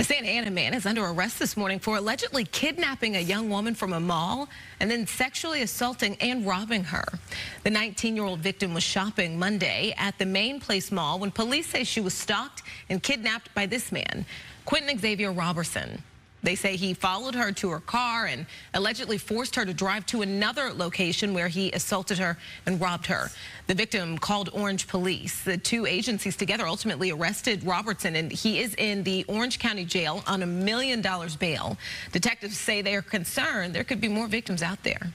A Santa Ana man is under arrest this morning for allegedly kidnapping a young woman from a mall and then sexually assaulting and robbing her. The 19-year-old victim was shopping Monday at the Main Place Mall when police say she was stalked and kidnapped by this man, Quentin Xavier Roberson. They say he followed her to her car and allegedly forced her to drive to another location where he assaulted her and robbed her. The victim called Orange Police. The two agencies together ultimately arrested Roberson, and he is in the Orange County jail on $1 million bail. Detectives say they are concerned there could be more victims out there.